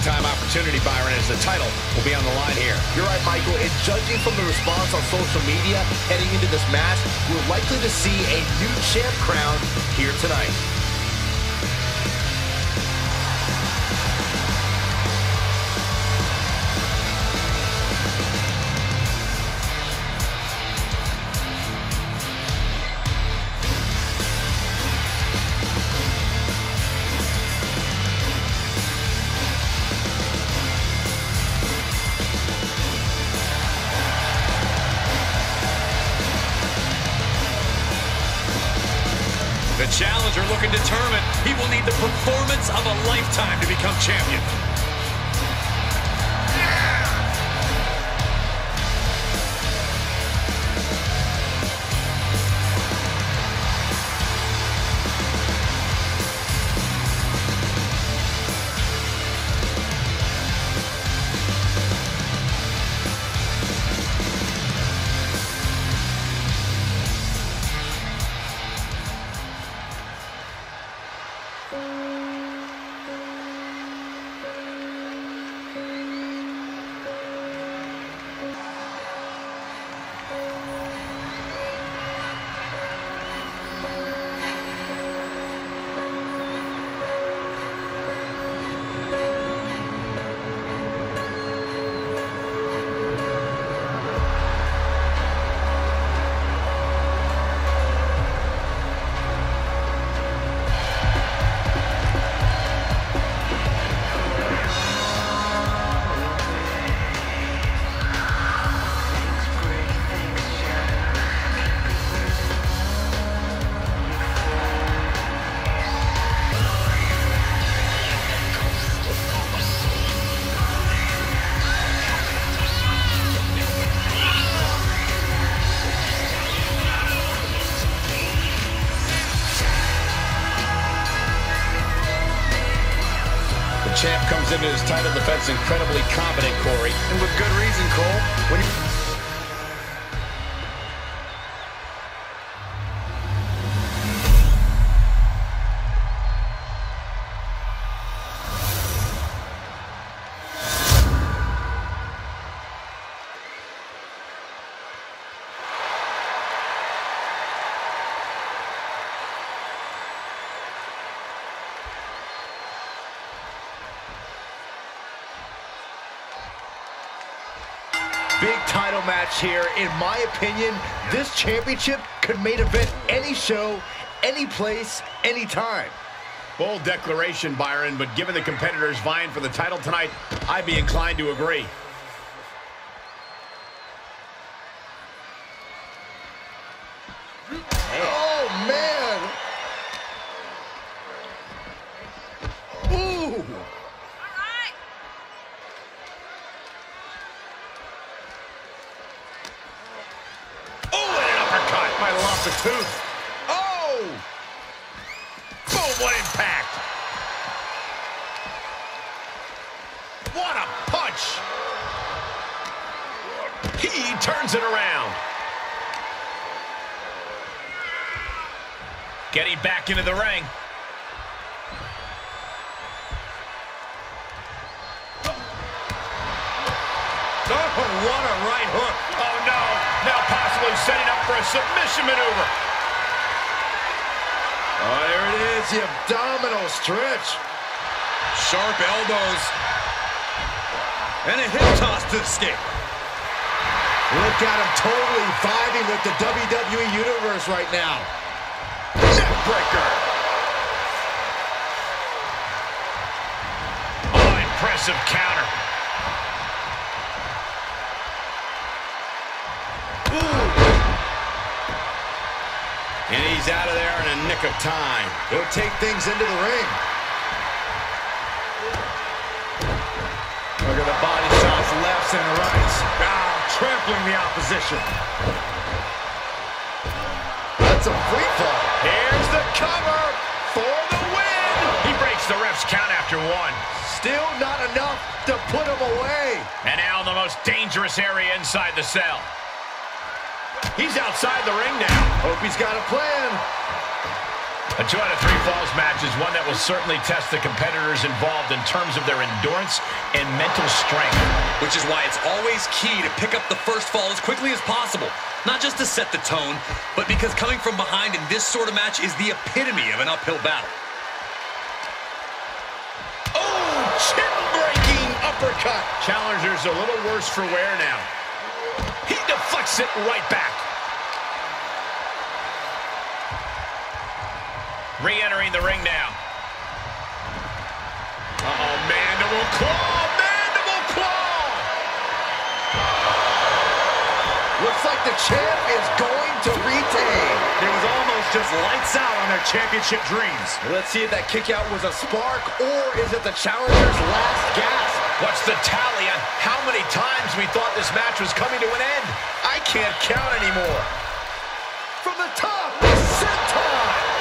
big-time opportunity, Byron, as the title will be on the line here. You're right, Michael. And judging from the response on social media heading into this match, we're likely to see a new champ crowned here tonight. The challenger, looking determined, he will need the performance of a lifetime to become champion. Champ comes into his title defense incredibly competent, Corey. And with good reason, Cole. When you... Big title match here. In my opinion, this championship could main event any show, any place, any time. Bold declaration, Byron, but given the competitors vying for the title tonight, I'd be inclined to agree. The tooth. Oh! Boom, what impact! What a punch! He turns it around. Getting back into the ring. Oh, what a right hook. Oh, no. Now possibly setting up for a submission maneuver. Oh, there it is. The abdominal stretch. Sharp elbows. And a hip toss to escape. Look at him totally vibing with the WWE Universe right now. Neckbreaker. Oh, impressive counter. And he's out of there in a nick of time. He'll take things into the ring. Look at the body shots, lefts and rights. Now trampling the opposition. That's a free fall. Here's the cover for the win. He breaks the ref's count after one. Still not enough to put him away. And now in the most dangerous area inside the cell. He's outside the ring now. Hope he's got a plan. A 2 out of 3 falls match is one that will certainly test the competitors involved in terms of their endurance and mental strength. Which is why it's always key to pick up the first fall as quickly as possible. Not just to set the tone, but because coming from behind in this sort of match is the epitome of an uphill battle. Oh, chin-breaking uppercut. Challenger's a little worse for wear now. He deflects it right back. Re-entering the ring now. Uh-oh, mandible claw! Mandible claw! Looks like the champ is going to retain. It was almost just lights out on their championship dreams. Let's see if that kick out was a spark, or is it the challenger's last gasp? What's the tally on how many times we thought this match was coming to an end? I can't count anymore. From the top, the senton!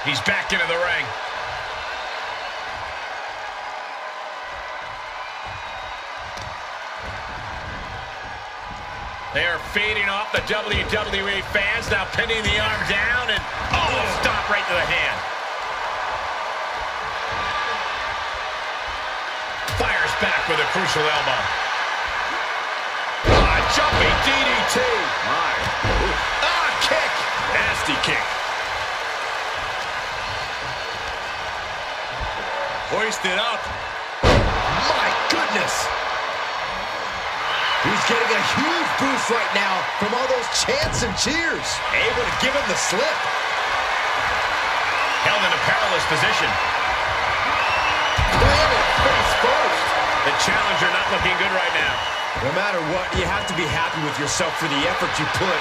He's back into the ring. They are feeding off the WWE fans, now pinning the arm down, and oh, stop right to the hand. Fires back with a crucial elbow. Ah, jumping DDT. My. Ah, kick. Nasty kick. Hoisted up. My goodness. He's getting a huge boost right now from all those chants and cheers. Able to give him the slip. Held in a perilous position. Planted face first. The challenger not looking good right now. No matter what, you have to be happy with yourself for the effort you put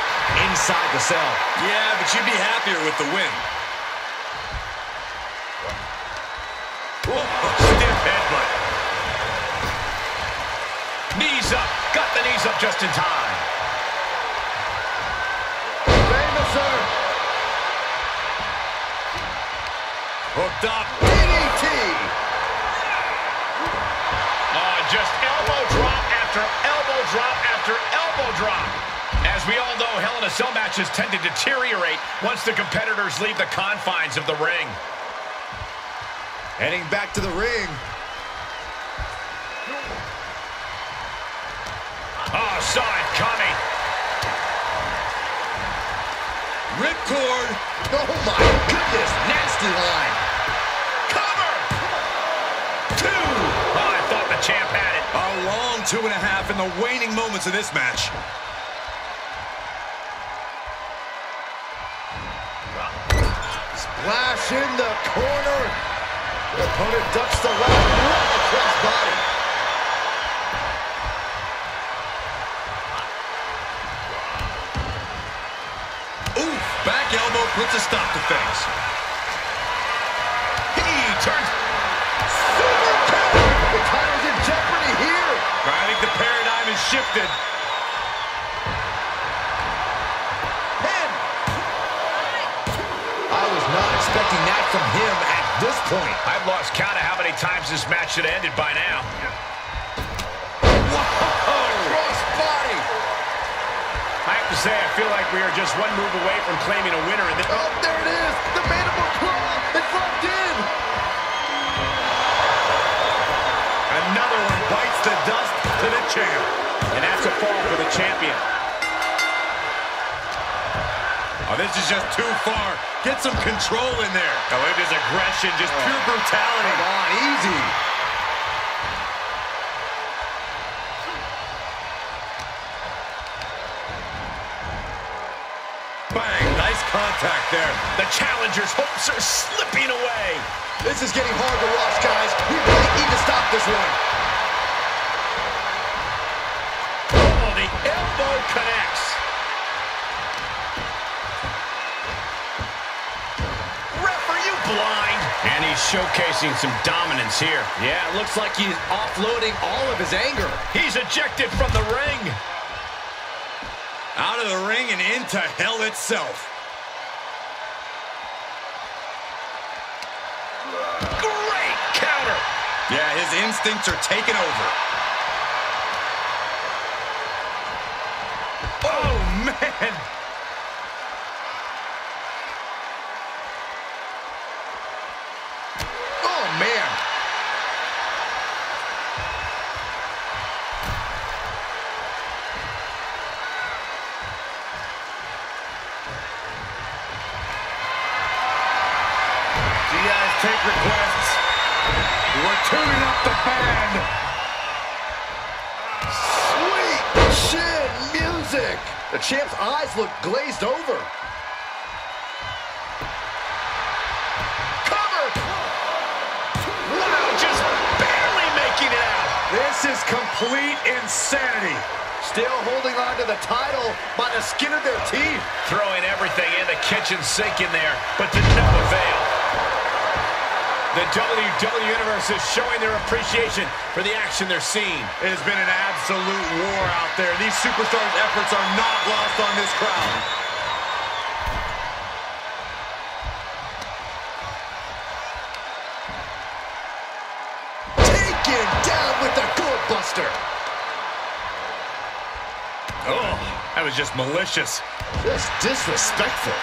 inside the cell. Yeah, but you'd be happier with the win. Whoa, stiff headbutt. Knees up. Got the knees up just in time. Famouser. Hooked up. DDT. Just elbow drop after elbow drop after elbow drop. As we all know, Hell in a Cell matches tend to deteriorate once the competitors leave the confines of the ring. Heading back to the ring. Oh, saw it coming. Ripcord. Oh, my goodness. Nasty line. Cover. Two. Oh, I thought the champ had it. A long 2.5 in the waning moments of this match. Splash in the corner. The opponent ducks the left right across body. Oof, back elbow puts a stop to things. He turns. Super kick! The title's in jeopardy here. I think the paradigm has shifted. Pin. I was not expecting that from him at this point. I've lost count of how many times this match should have ended by now. Whoa! Cross body! I have to say, I feel like we are just one move away from claiming a winner. And oh, there it is! The mandible claw! It's locked in! Another one bites the dust to the champ. And that's a fall for the champion. Oh, this is just too far. Get some control in there. Oh, it is aggression, just pure brutality. Come on, easy. Bang, nice contact there. The challenger's hopes are slipping away. This is getting hard to watch, guys. We really need to stop this one. Oh, the elbow connects. Blind. And he's showcasing some dominance here. Yeah, it looks like he's offloading all of his anger. He's ejected from the ring. Out of the ring and into hell itself. Great counter. Yeah, his instincts are taking over. Oh, man. tuning up the band. Sweet chin music. The champ's eyes look glazed over. Cover. Wow, just barely making it out. This is complete insanity. Still holding on to the title by the skin of their teeth. Throwing everything in the kitchen sink in there, but to no avail. The WWE Universe is showing their appreciation for the action they're seeing. It has been an absolute war out there. These superstars' efforts are not lost on this crowd. Taken down with the Gutbuster. Oh, that was just malicious. Just disrespectful.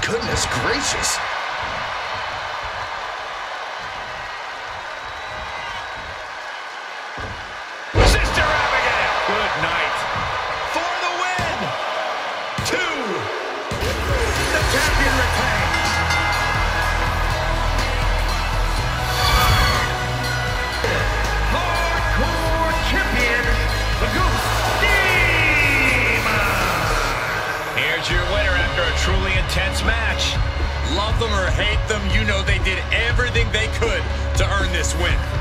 Goodness gracious. Sister Abigail. Good night. For the win. 2. The champion retains. Hardcore champion, the Goose Demon. Here's your winner. A truly intense match. Love them or hate them, you know they did everything they could to earn this win.